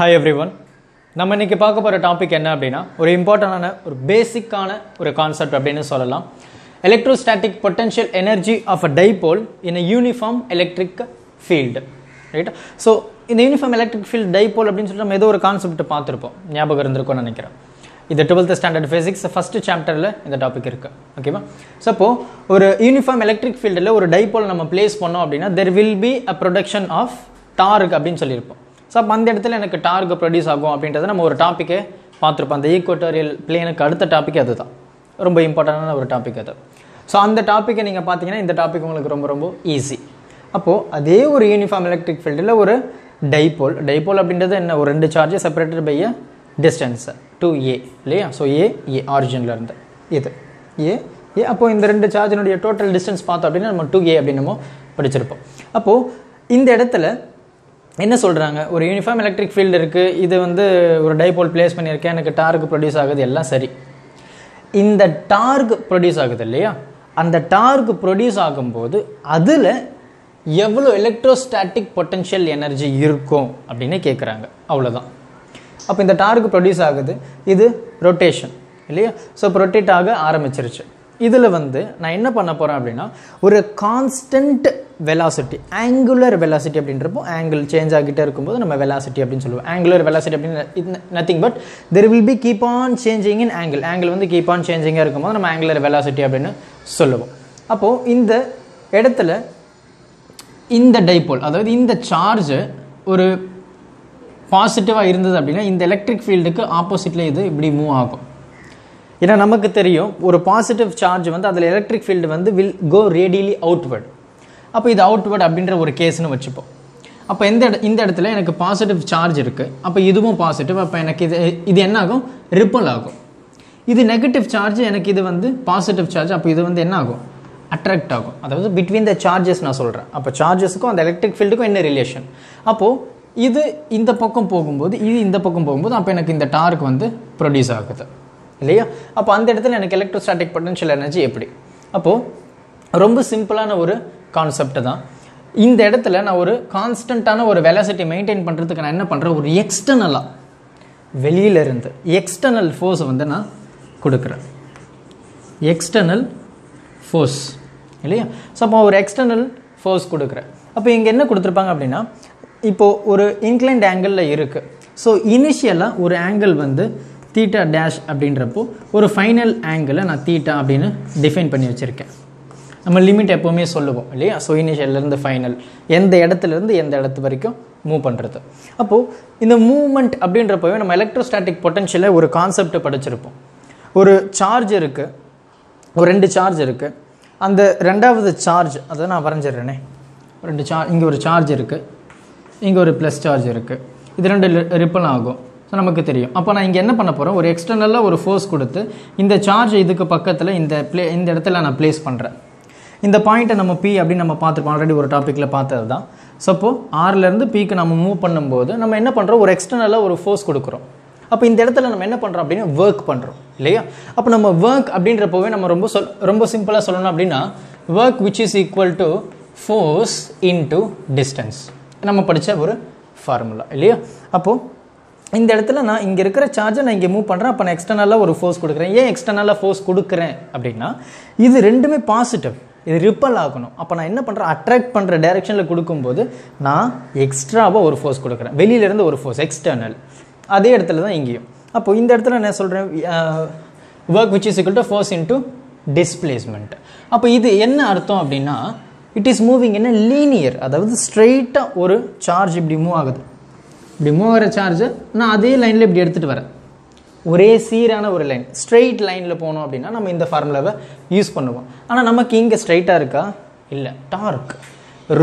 Hi everyone. நம்ம இன்னைக்கு பார்க்க போற டாபிக் என்ன அப்படினா ஒரு இம்பார்ட்டன்டான ஒரு பேசிக்கான ஒரு கான்செப்ட் அப்படினு சொல்லலாம். Electrostatic potential energy of a dipole in a uniform electric field. Right? So in the uniform electric field dipole அப்படினு சொல்லிட்டு நம்ம ஏதோ ஒரு கான்செப்ட் பார்த்திருப்போம். ஞாபகம் இருந்திருக்கும்னு நினைக்கிறேன். இது 12th standard physics first chapterல இந்த டாபிக் இருக்கு. ஓகேவா? சோ அப்போ ஒரு யூனிஃபார்ம் எலக்ட்ரிக் ஃபீல்ட்ல ஒரு டைபோல் நம்ம பிளேஸ் பண்ணோம் அப்படினா there will be a production of torque அப்படினு சொல்லிருப்போம். So அந்த இடத்துல எனக்கு டார்க் ப்ரொடியூஸ் ஆகும் அப்படின்றது நம்ம ஒரு டாபிக்கே பார்த்துருப்போம். அந்த ஈக்குவேட்டோரியல் பிளேனுக்கு அடுத்த டாபிக் அதுதான், ரொம்ப இம்பார்ட்டண்டான ஒரு டாபிக் அது. ஸோ அந்த டாப்பிக்கை நீங்கள் பார்த்தீங்கன்னா இந்த டாபிக் உங்களுக்கு ரொம்ப ரொம்ப ஈஸி. அப்போது அதே ஒரு யூனிஃபார்ம் எலக்ட்ரிக் ஃபீல்டில் ஒரு டைபோல், டைபோல் அப்படின்றது என்ன, ஒரு ரெண்டு சார்ஜை separated by a distance 2a இல்லையா. ஸோ ஏ ஏ ஆரிஜினில் இருந்து இது ஏ ஏ, அப்போது இந்த ரெண்டு சார்ஜினுடைய டோட்டல் டிஸ்டன்ஸ் பார்த்தோம் அப்படின்னா நம்ம 2a அப்படின்னு நம்ம படிச்சிருப்போம். அப்போது இந்த இடத்துல என்ன சொல்கிறாங்க, ஒரு யூனிஃபார்ம் எலக்ட்ரிக் ஃபீல்டு இருக்குது, இது வந்து ஒரு டைபோல் பிளேஸ் பண்ணியிருக்கேன், எனக்கு டார்க் ப்ரொடியூஸ் ஆகுது, எல்லாம் சரி. இந்த டார்க் ப்ரொடியூஸ் ஆகுது இல்லையா, அந்த டார்க் ப்ரொடியூஸ் ஆகும்போது அதில் எவ்வளோ எலக்ட்ரோஸ்டாட்டிக் பொட்டென்ஷியல் எனர்ஜி இருக்கும் அப்படின்னு கேட்குறாங்க. அவ்வளோதான். அப்போ இந்த டார்க் ப்ரொடியூஸ் ஆகுது, இது ரொட்டேஷன் இல்லையா. ஸோ இப்போ ரொட்டேட் ஆக ஆரம்பிச்சிருச்சு. இதில் வந்து நான் என்ன பண்ண போகிறேன் அப்படின்னா ஒரு கான்ஸ்டன்ட் வெலாசிட்டி, ஆங்குலர் வெலாசிட்டி அப்படின்றப்போ ஆங்கிள் சேஞ்ச் ஆகிட்டே இருக்கும்போது நம்ம வெலாசிட்டி அப்படின்னு சொல்லுவோம். ஆங்குலர் வெலாசிட்டி அப்படின்னு nothing but there will be keep on changing in angle, angle வந்து கீப் ஆன் சேஞ்சிங்காக இருக்கும்போது நம்ம ஆங்குலர் வெலாசிட்டி அப்படின்னு சொல்லுவோம். அப்போது இந்த இடத்துல இந்த டைபோல், அதாவது இந்த சார்ஜ் ஒரு பாசிட்டிவாக இருந்தது அப்படின்னா இந்த எலக்ட்ரிக் ஃபீல்டுக்கு ஆப்போசிட்டில் இது இப்படி மூவ் ஆகும். ஏன்னா நமக்கு தெரியும் ஒரு பாசிட்டிவ் சார்ஜ் வந்து அதில் எலக்ட்ரிக் ஃபீல்டு வந்து வில் கோ ரேடியலி அவுட்வர்ட். அப்போ இது அவுட்வர்ட் அப்படின்ற ஒரு கேஸ்னு வச்சுப்போம். அப்போ இந்த இடத்துல எனக்கு பாசிட்டிவ் சார்ஜ் இருக்குது, அப்போ இதுவும் பாசிட்டிவ், அப்போ எனக்கு இது என்ன ஆகும், ரிப்பல் ஆகும். இது நெகட்டிவ் சார்ஜ், எனக்கு இது வந்து பாசிட்டிவ் சார்ஜ், அப்போ இது வந்து என்ன ஆகும், அட்ராக்ட் ஆகும். அதாவது பிட்வீன் த சார்ஜஸ் நான் சொல்கிறேன். அப்போ சார்ஜஸுக்கும் அந்த எலக்ட்ரிக் ஃபீல்டுக்கும் என்ன ரிலேஷன், அப்போது இது இந்த பக்கம் போகும்போது இது இந்த பக்கம் போகும்போது அப்போ எனக்கு இந்த டார்க் வந்து ப்ரொடியூஸ் ஆகுது இல்லையா. அப்போ அந்த இடத்துல எனக்கு எலக்ட்ரோஸ்டாட்டிக் பொட்டன்ஷியல் எனர்ஜி எப்படி, அப்போது ரொம்ப சிம்பிளான ஒரு கான்செப்ட் தான். இந்த இடத்துல நான் ஒரு கான்ஸ்டண்ட்டான ஒரு வெலாசிட்டி மெயின்டைன் பண்ணுறதுக்கு நான் என்ன பண்ணுறேன், ஒரு எக்ஸ்டர்னலாக வெளியிலிருந்து எக்ஸ்டர்னல் ஃபோர்ஸ் வந்து நான் கொடுக்குறேன். எக்ஸ்டர்னல் ஃபோர்ஸ் இல்லையா. ஸோ அப்போ ஒரு எக்ஸ்டர்னல் ஃபோர்ஸ் கொடுக்குறேன். அப்போ இங்கே என்ன கொடுத்துருப்பாங்க அப்படின்னா இப்போது ஒரு இன்க்ளைன்ட் ஆங்கிளில் இருக்குது. ஸோ இனிஷியலாக ஒரு ஆங்கிள் வந்து தீட்டா டேஷ் அப்படின்றப்போ ஒரு ஃபைனல் ஆங்கிளை நான் தீட்டா அப்படின்னு டிஃபைன் பண்ணி வச்சுருக்கேன். நம்ம லிமிட் எப்போவுமே சொல்லுவோம் இல்லையா. ஸோ இனிஷியல்லேருந்து ஃபைனல், எந்த இடத்துலேருந்து எந்த இடத்து வரைக்கும் மூவ் பண்ணுறது. அப்போது இந்த மூவ்மெண்ட் அப்படின்றப்பவே நம்ம எலக்ட்ரோஸ்டாட்டிக் பொட்டன்ஷியலை ஒரு கான்செப்ட் படிச்சிருப்போம். ஒரு சார்ஜ் இருக்குது, ஒரு ரெண்டு சார்ஜ் இருக்குது, அந்த ரெண்டாவது சார்ஜ் அதை நான் வரைஞ்சிடுறேனே, ரெண்டு இங்கே ஒரு சார்ஜ் இருக்குது, இங்கே ஒரு ப்ளஸ் சார்ஜ் இருக்குது, இது ரெண்டு ரிப்பல் ஆகும். ஸோ நமக்கு தெரியும். அப்போ நான் இங்கே என்ன பண்ண போகிறேன், ஒரு எக்ஸ்டர்னலாக ஒரு ஃபோர்ஸ் கொடுத்து இந்த சார்ஜ் இதுக்கு பக்கத்தில் இந்த இடத்துல நான் ப்ளேஸ் பண்ணுறேன். இந்த பாயிண்ட்டை நம்ம பி அப்படின்னு நம்ம பார்த்துருப்போம், ஆல்ரெடி ஒரு டாப்பிக்கில் பார்த்தது தான். ஸோ அப்போது ஆர்லேருந்து பிக்கு நம்ம மூவ் பண்ணும்போது நம்ம என்ன பண்ணுறோம், ஒரு எக்ஸ்டர்னலாக ஒரு ஃபோர்ஸ் கொடுக்குறோம். அப்போ இந்த இடத்துல நம்ம என்ன பண்ணுறோம் அப்படின்னா ஒர்க் பண்ணுறோம் இல்லையா. அப்போ நம்ம ஒர்க் அப்படின்றப்போவே நம்ம ரொம்ப சிம்பிளாக சொல்லணும் அப்படின்னா work which is equal to force into distance, நம்ம படித்த ஒரு ஃபார்முலா இல்லையா. அப்போது இந்த இடத்துல நான் இங்கே இருக்கிற சார்ஜை நான் இங்கே மூவ் பண்ணுறேன், அப்போ நான் எக்ஸ்டர்னலாக ஒரு ஃபோர்ஸ் கொடுக்குறேன். ஏன் எக்ஸ்டர்னலாக ஃபோர்ஸ் கொடுக்குறேன் அப்படின்னா இது ரெண்டுமே பாசிட்டிவ், இது ரிப்பல் ஆகணும். அப்போ நான் என்ன பண்ணுறேன், அட்ராக்ட் பண்ணுற டைரெக்ஷனில் கொடுக்கும்போது நான் எக்ஸ்ட்ராவாக ஒரு ஃபோர்ஸ் கொடுக்குறேன், வெளியிலேருந்து ஒரு ஃபோர்ஸ் எக்ஸ்டர்னல். அதே இடத்துல தான் இங்கேயும். அப்போது இந்த இடத்துல நான் சொல்கிறேன் work which is equal to force into displacement. அப்போ இது என்ன அர்த்தம் அப்படின்னா இட் இஸ் மூவிங் என்ன லீனியர், அதாவது ஸ்ட்ரெயிட்டாக ஒரு சார்ஜ் இப்படி மூவ் ஆகுது, இப்படி மூவ் ஆகிற சார்ஜை நான் அதே லைனில் இப்படி எடுத்துகிட்டு வரேன், ஒரே சீரான ஒரு லைன் ஸ்ட்ரெயிட் லைனில் போனோம் அப்படின்னா நம்ம இந்த ஃபார்முலாவை யூஸ் பண்ணுவோம். ஆனால் நமக்கு இங்கே ஸ்ட்ரெயிட்டாக இருக்கா, இல்லை, டார்க்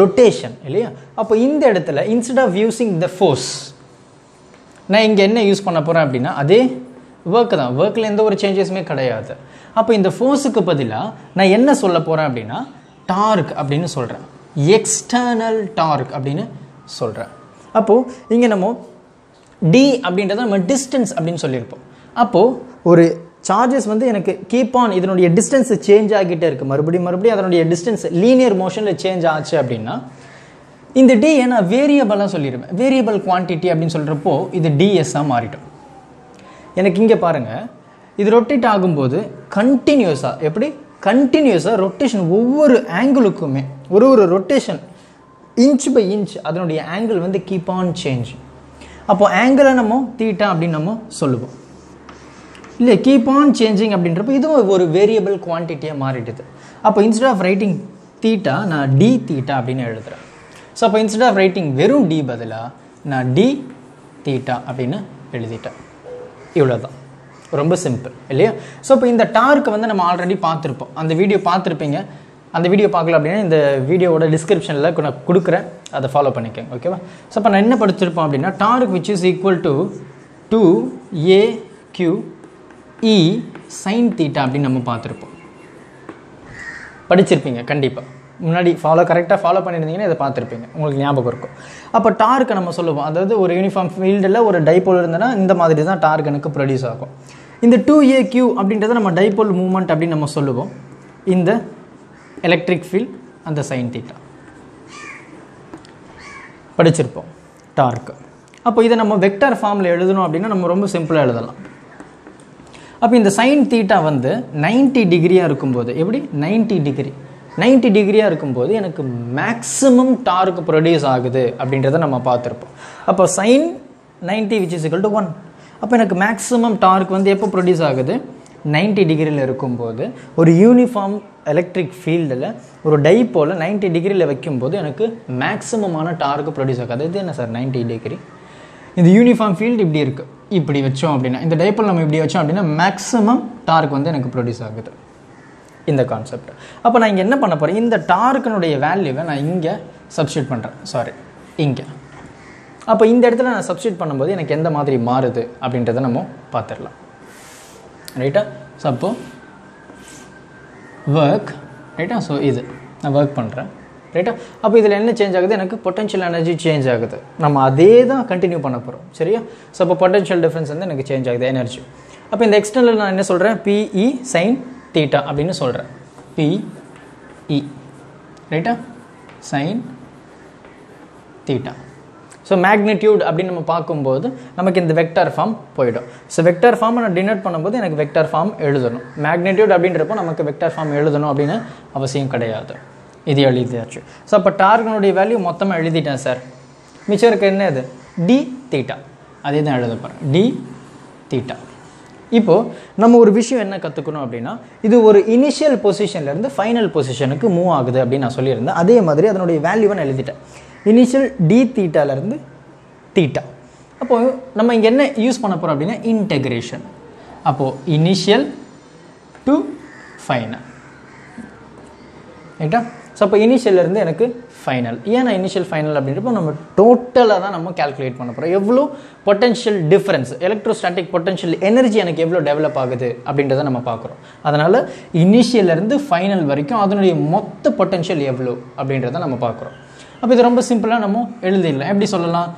ரொட்டேஷன் இல்லையா. அப்போ இந்த இடத்துல instead of using the force நான் இங்கே என்ன யூஸ் பண்ண போகிறேன் அப்படின்னா அதே ஒர்க்கு தான், ஒர்க்கில் எந்த ஒரு சேஞ்சஸுமே கிடையாது. அப்போ இந்த ஃபோர்ஸுக்கு பதிலாக நான் என்ன சொல்ல போகிறேன் அப்படின்னா டார்க் அப்படின்னு சொல்கிறேன், எக்ஸ்டர்னல் டார்க் அப்படின்னு சொல்கிறேன். அப்போது இங்கே நம்ம டி அப்படின்றத நம்ம டிஸ்டன்ஸ் அப்படின்னு சொல்லியிருப்போம். அப்போது ஒரு சார்ஜஸ் வந்து எனக்கு கீப் ஆன் இதனுடைய டிஸ்டன்ஸ் சேஞ்ச் ஆகிட்டே இருக்குது, மறுபடியும் அதனுடைய டிஸ்டன்ஸ் லீனியர் மோஷனில் சேஞ்ச் ஆச்சு அப்படின்னா இந்த d என்ன வேரியபிளா சொல்லிடுவேன். வேரியபிள் குவான்டிட்டி அப்படின்னு சொல்கிறப்போ இது டிஎஸ்ஸாக மாறிட்டோம். எனக்கு இங்கே பாருங்கள், இது ரொட்டேட் ஆகும்போது கண்டினியூஸாக, எப்படி கண்டினியூஸாக ரொட்டேஷன் ஒவ்வொரு ஆங்கிளுக்குமே ஒரு ஒரு ரொட்டேஷன் இன்ச் பை இன்ச் அதனுடைய ஆங்கிள் வந்து கீப் ஆன் சேஞ்ச். அப்போது ஆங்கிளை நம்ம தீட்டா அப்படின்னு நம்ம சொல்லுவோம் இல்லை, கீப் ஆன் சேஞ்சிங் அப்படின்றப்போ இதுவும் ஒரு வேரியபிள் குவான்டிட்டியாக மாறிடுது. அப்போ இன்ஸ்டெட் ஆஃப் ரைட்டிங் தீட்டா நான் டி தீட்டா அப்படின்னு எழுதுகிறேன். ஸோ அப்போ இன்ஸ்டெட் ஆஃப் ரைட்டிங் வெறும் டி பதிலாக நான் டி தீட்டா அப்படின்னு எழுதிட்டேன். இவ்வளோதான், ரொம்ப சிம்பிள் இல்லையா? ஸோ இப்போ இந்த டார்க்கு வந்து நம்ம ஆல்ரெடி பார்த்துருப்போம், அந்த வீடியோ பார்த்துருப்பீங்க. அந்த வீடியோ பார்க்கல அப்படின்னா இந்த வீடியோவோட டிஸ்கிரிப்ஷனில் நான் கொடுக்குறேன், அதை ஃபாலோ பண்ணிக்கோங்க, ஓகேவா? ஸோ அப்போ நான் என்ன படிச்சிருப்போம் அப்படின்னா, torque which is equal to 2AQE sine theta அப்படின்னு நம்ம பார்த்துருப்போம், படிச்சிருப்பீங்க கண்டிப்பாக. முன்னாடி கரெக்டாக ஃபாலோ பண்ணியிருந்தீங்கன்னா இதை பார்த்துருப்பீங்க, உங்களுக்கு ஞாபகம் இருக்கும். அப்போ டார்க்கை நம்ம சொல்லுவோம், அதாவது ஒரு யூனிஃபார்ம் ஃபீல்டில் ஒரு டைபோல் இருந்ததுன்னா இந்த மாதிரி தான் டார்க் எனக்கு ப்ரொடியூஸ் ஆகும். இந்த 2AQ அப்படின்றத நம்ம டைபோல் மூவ்மெண்ட் அப்படின்னு நம்ம சொல்லுவோம். இந்த எலக்ட்ரிக் ஃபீல்ட் அந்த சைன் தீட்டா படிச்சிருப்போம் டார்க்கு. அப்போ இதை நம்ம வெக்டார் ஃபார்மில் எழுதணும் அப்படின்னா நம்ம ரொம்ப சிம்பிளாக எழுதலாம். அப்போ இந்த சைன் தீட்டா வந்து 90 டிகிரியாக இருக்கும்போது, எப்படி 90 டிகிரியாக இருக்கும்போது எனக்கு மேக்ஸிமம் டார்க் ப்ரொடியூஸ் ஆகுது அப்படின்றத நம்ம பார்த்துருப்போம். அப்போ sine 90 which is equal to 1. அப்போ எனக்கு மேக்ஸிமம் டார்க் வந்து எப்போ ப்ரொடியூஸ் ஆகுது? 90 டிகிரியில் இருக்கும்போது. ஒரு யூனிஃபார்ம் எலக்ட்ரிக் ஃபீல்டில் ஒரு டைப்போல் 90 டிகிரியில் வைக்கும்போது எனக்கு மேக்ஸிமமான டார்க்கு ப்ரொடியூஸ் ஆகாது. இது என்ன சார் 90 டிகிரி? இந்த யூனிஃபார்ம் ஃபீல்டு இப்படி இருக்குது, இப்படி வச்சோம் அப்படின்னா, இந்த டைப்போல் நம்ம இப்படி வச்சோம் அப்படின்னா மேக்ஸிமம் டார்க் வந்து எனக்கு ப்ரொடியூஸ் ஆகுது. இந்த கான்செப்ட். அப்போ நான் இங்கே என்ன பண்ண போகிறேன், இந்த டார்க்கினுடைய வேல்யூவை நான் இங்கே சப்ஸ்டியூட் பண்ணுறேன், இங்கே. அப்போ இந்த இடத்துல நான் சப்ஸ்டியூட் பண்ணும்போது எனக்கு எந்த மாதிரி மாறுது அப்படின்றத நம்ம பார்த்துடலாம், ரைட்டா? ஸோ அப்போது ஒர்க், ரைட்டா? ஸோ இது நான் ஒர்க் பண்ணுறேன், ரைட்டா? அப்போ இதில் என்ன சேஞ்ச் ஆகுது? எனக்கு பொட்டன்ஷியல் எனர்ஜி சேஞ்ச் ஆகுது. நம்ம அதே தான் கண்டினியூ பண்ண போகிறோம், சரியா? ஸோ அப்போ பொட்டன்ஷியல் டிஃப்ரென்ஸ் வந்து எனக்கு சேஞ்ச் ஆகுது, எனர்ஜி. அப்போ இந்த எக்ஸ்டர்னல் நான் என்ன சொல்கிறேன், பிஇ சைன் தீட்டா அப்படின்னு சொல்கிறேன், பிஇ, ரைட்டா? Sine theta. ஸோ மேக்னிடியூட் அப்படின்னு நம்ம பார்க்கும்போது நமக்கு இந்த வெக்டார் ஃபார்ம் போயிடும். ஸோ வெக்டார் ஃபார்மை நான் டினோட் பண்ணும்போது எனக்கு வெக்டார் ஃபார்ம் எழுதணும். மேக்னிடியூட் அப்படின்றப்போ நமக்கு வெக்டார் ஃபார்ம் எழுதணும் அப்படின்னு அவசியம் கிடையாது, இது எழுதியாச்சு. ஸோ அப்போ டார்கனுடைய வேல்யூ மொத்தமாக எழுதிட்டேன் சார். மிச்சம் இருக்க என்ன, இது டி தீட்டா, அதே தான் எழுத போகிறேன், டி தீட்டா. இப்போது நம்ம ஒரு விஷயம் என்ன கற்றுக்கணும் அப்படின்னா, இது ஒரு இனிஷியல் பொசிஷன்லேருந்து ஃபைனல் பொசிஷனுக்கு மூவ் ஆகுது அப்படின்னு நான் சொல்லியிருந்தேன். அதே மாதிரி அதனுடைய வேல்யூவை நான் எழுதிட்டேன், இனிஷியல் டி தீட்டாலேருந்து தீட்டா. அப்போது நம்ம இங்கே என்ன யூஸ் பண்ண போகிறோம் அப்படின்னா, இன்டெக்ரேஷன். அப்போது இனிஷியல் டு ஃபைனல், ரைட்டா? ஸோ அப்போ இனிஷியலேருந்து எனக்கு ஃபைனல். ஏன் நான் இனிஷியல் ஃபைனல் அப்படின்றப்போ நம்ம டோட்டலாக தான் நம்ம கேல்குலேட் பண்ண போகிறோம். எவ்வளோ potential difference, electrostatic potential energy எனக்கு எவ்வளோ டெவலப் ஆகுது அப்படின்றத நம்ம பார்க்குறோம். அதனால் இனிஷியலேருந்து ஃபைனல் வரைக்கும் அதனுடைய மொத்த பொட்டன்ஷியல் எவ்வளோ அப்படின்றத நம்ம பார்க்குறோம். அப்போ இது ரொம்ப சிம்பிளாக நம்ம எழுதிடலாம். எப்படி சொல்லலாம்,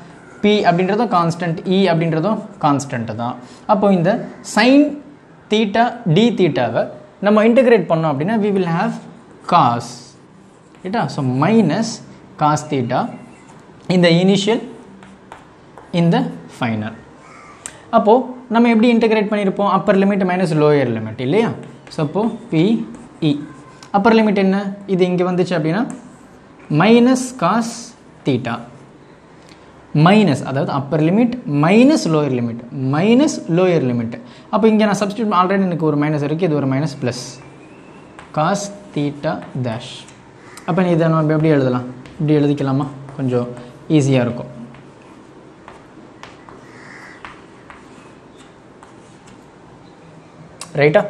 பி அப்படின்றதும் கான்ஸ்டன்ட், இ அப்படின்றதும் கான்ஸ்டன்ட்டு தான். அப்போது இந்த சைன் தீட்டா டி தீட்டாவை நம்ம இன்டெகிரேட் பண்ணோம் அப்படின்னா வி வில் ஹாவ் காஸ், ரைட்டா? ஸோ மைனஸ் காஸ் தீட்டா இந்த இனிஷியல் இந்த ஃபைனல். அப்போது நம்ம எப்படி இன்டெகிரேட் பண்ணியிருப்போம், upper limit minus lower limit இல்லையா? ஸோ அப்போது பிஇ அப்பர் லிமிட் என்ன, இது இங்கே வந்துச்சு அப்படின்னா மைனஸ் காஸ் தீட்டா, மைனஸ் அதாவது upper limit minus lower limit அப்போ இங்கே நான் சப்ஸ்டியூட் ஆல்ரெடி எனக்கு ஒரு மைனஸ் இருக்குது, இது ஒரு minus plus cos theta dash. அப்போ நீ இதை நம்ம எப்படி எழுதலாம், இப்படி எழுதிக்கலாமா, கொஞ்சம் ஈஸியாக இருக்கும். ரைட்டா,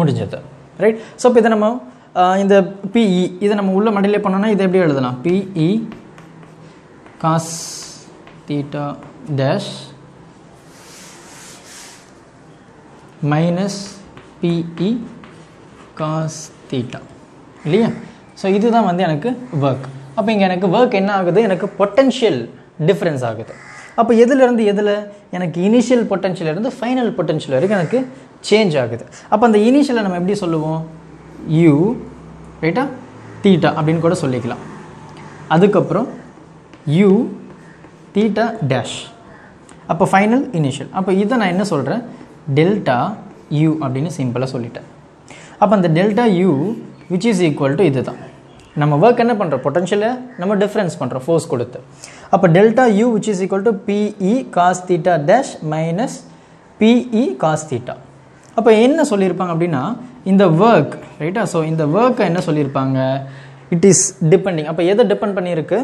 முடிஞ்சது, ரைட்? ஸோ இப்போ இதை நம்ம இந்த பிஇ இதை நம்ம உள்ள மடியிலே பண்ணோன்னா இதை எப்படி எழுதலாம், PE cos theta dash minus PE cos theta இல்லையா? ஸோ இதுதான் வந்து எனக்கு ஒர்க். அப்போ இங்கே எனக்கு ஒர்க் என்ன ஆகுது, எனக்கு பொட்டன்ஷியல் டிஃப்ரென்ஸ் ஆகுது. அப்போ எதுலேருந்து எதில், எனக்கு இனிஷியல் பொட்டன்ஷியலேருந்து ஃபைனல் பொட்டன்ஷியல் வரைக்கும் எனக்கு சேஞ்ச் ஆகுது. அப்போ அந்த இனிஷியலை நம்ம எப்படி சொல்லுவோம், U, ரைட்டா? தீட்டா அப்படின்னு கூட சொல்லிக்கலாம். அதுக்கப்புறம் u theta dash. அப்போ ஃபைனல் இனிஷியல். அப்போ இதை நான் என்ன சொல்கிறேன், டெல்டா u அப்படின்னு சிம்பிளாக சொல்லிட்டேன். அப்போ அந்த delta u which is equal to இது தான் நம்ம ஒர்க் என்ன பண்ணுறோம், பொட்டன்ஷியலை நம்ம டிஃப்ரென்ஸ் பண்ணுறோம் ஃபோர்ஸ் கொடுத்து. அப்போ delta u which is equal to PE cos theta dash minus PE cos theta. அப்போ என்ன சொல்லியிருப்பாங்க அப்படின்னா இந்த ஒர்க் ரைட்டா. ஸோ இந்த ஒர்க்கை என்ன சொல்லியிருப்பாங்க, இட் இஸ் டிபெண்டிங். அப்போ எதை டிபெண்ட் பண்ணியிருக்கு,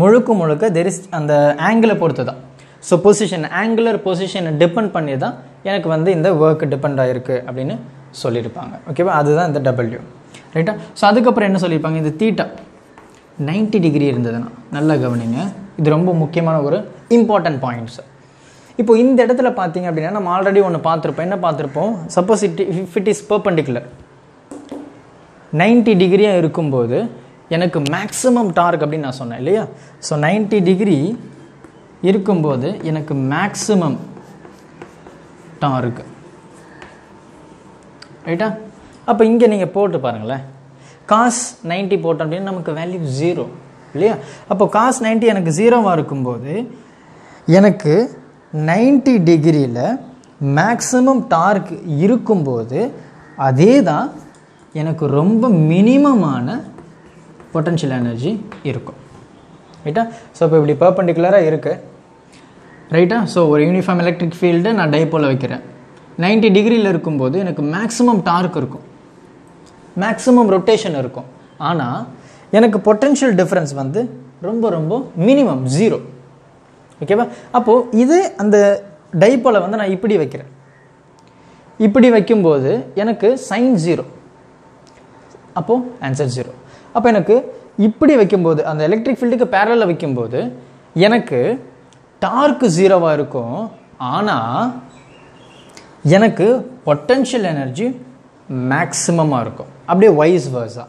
முழுக்க முழுக்க தெர் இஸ் அந்த ஆங்கிளை பொறுத்து தான். ஸோ பொசிஷன் ஆங்குலர் பொசிஷனை டிபெண்ட் பண்ணி தான் எனக்கு வந்து இந்த ஒர்க் டிபெண்ட் ஆகிருக்கு அப்படின்னு சொல்லியிருப்பாங்க. ஓகேவா, அதுதான் இந்த டபிள்யூ ரைட்டா. ஸோ அதுக்கப்புறம் என்ன சொல்லியிருப்பாங்க, இந்த தீட்டா 90 டிகிரி இருந்ததுன்னா நல்லா கவனிங்க, இது ரொம்ப முக்கியமான ஒரு இம்பார்ட்டன்ட் பாயிண்ட்ஸ். இப்போ இந்த இடத்துல பார்த்தீங்க அப்படின்னா நம்ம ஆல்ரெடி ஒன்று பார்த்துருப்போம். என்ன பார்த்துருப்போம், சப்போஸ் இட் இஸ் பெர்பெண்டிகுலர் 90 டிகிரியாக இருக்கும்போது எனக்கு மேக்ஸிமம் டார்க் அப்படின்னு நான் சொன்னேன் இல்லையா. ஸோ 90 டிகிரி இருக்கும்போது எனக்கு மேக்ஸிமம் டார்க் ரைட்டா. அப்போ இங்கே நீங்கள் போட்டு பாருங்களேன், காஸ் 90 போட்டோம் அப்படின்னா நமக்கு வேல்யூ 0 இல்லையா. அப்போ காஸ் 90 எனக்கு 0வாக இருக்கும்போது எனக்கு 90 டிகிரியில் மேக்ஸிமம் டார்க் இருக்கும்போது அதே தான் எனக்கு ரொம்ப மினிமமான பொட்டன்ஷியல் எனர்ஜி இருக்கும் ரைட்டா. ஸோ இப்போ இப்படி பெர்பெண்டிகுலராக இருக்குது ரைட்டா. ஸோ ஒரு யூனிஃபார்ம் எலக்ட்ரிக் ஃபீல்டு நான் டைபோல் வைக்கிறேன், 90 டிகிரியில் இருக்கும்போது எனக்கு மேக்ஸிமம் டார்க் இருக்கும், மேக்ஸிமம் ரொட்டேஷன் இருக்கும். ஆனால் எனக்கு பொட்டன்ஷியல் டிஃப்ரென்ஸ் வந்து ரொம்ப ரொம்ப மினிமம் 0 ஓகேவா. அப்போது இது அந்த டைபோலை வந்து நான் இப்படி வைக்கிறேன், இப்படி வைக்கும்போது எனக்கு சைன் 0, அப்போது ஆன்சர் 0. அப்போ எனக்கு இப்படி வைக்கும்போது அந்த எலக்ட்ரிக் ஃபீல்டுக்கு பேரலில் வைக்கும்போது எனக்கு டார்க்கு 0வாக இருக்கும், ஆனால் எனக்கு பொட்டன்ஷியல் எனர்ஜி மேக்ஸிமமாக இருக்கும். அப்படியே வைஸ் வர்ஸா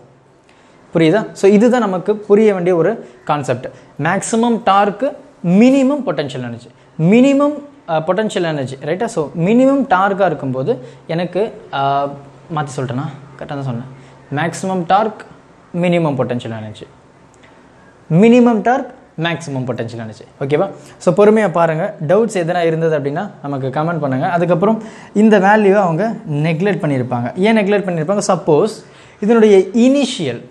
புரியுதா. ஸோ இதுதான் நமக்கு புரிய வேண்டிய ஒரு concept, maximum torque minimum potential energy, minimum potential energy ரைட்டா. ஸோ மினிமம் டார்க்காக இருக்கும்போது எனக்கு மாற்றி சொல்லிட்டேன்னா கரெக்டாக தான் சொன்னேன், maximum torque minimum potential energy, minimum torque maximum potential energy ஓகேவா. ஸோ பொறுமையாக பாருங்கள், டவுட்ஸ் எதனா இருந்தது அப்படின்னா நமக்கு கமெண்ட் பண்ணுங்கள். அதுக்கப்புறம் இந்த வேல்யூவை அவங்க நெக்லெக்ட் பண்ணியிருப்பாங்க. ஏன் நெக்லெக்ட் பண்ணியிருப்பாங்க, சப்போஸ் இதனுடைய இனிஷியல்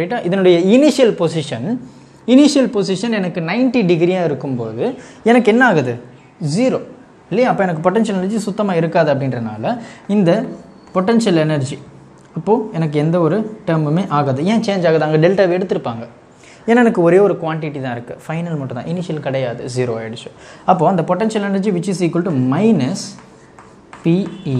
ரைட்டா, இதனுடைய இனிஷியல் பொசிஷன் எனக்கு 90 டிகிரியாக இருக்கும்போது எனக்கு என்ன ஆகுது, 0 இல்லையா. அப்போ எனக்கு பொட்டன்ஷியல் எனர்ஜி சுத்தமாக இருக்காது. அப்படின்றனால இந்த பொட்டன்ஷியல் எனர்ஜி அப்போது எனக்கு எந்த ஒரு டேர்முமே ஆகாது. ஏன் சேஞ்ச் ஆகுது, அங்கே டெல்டாவை எடுத்திருப்பாங்க, ஏன்னா எனக்கு ஒரே ஒரு குவான்டிட்டி தான் இருக்குது, ஃபைனல் மட்டும் தான், இனிஷியல் கிடையாது, 0 ஆகிடுச்சு. அப்போது அந்த potential energy which is equal to minus PE.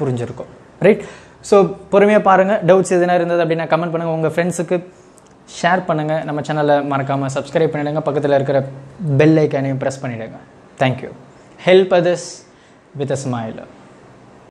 புரிஞ்சிருக்கும் ரைட். ஸோ பொறுமையாக பாருங்கள், டவுட்ஸ் எதுனா இருந்தது அப்படின்னா கமெண்ட் பண்ணுங்கள், உங்கள் ஃப்ரெண்ட்ஸுக்கு ஷேர் பண்ணுங்கள், நம்ம சேனலை மறக்காமல் சப்ஸ்கிரைப் பண்ணிவிடுங்க, பக்கத்தில் இருக்கிற பெல் ஐக்கானையும் ப்ரெஸ் பண்ணிவிடுங்க. Thank you. Help others with a smile.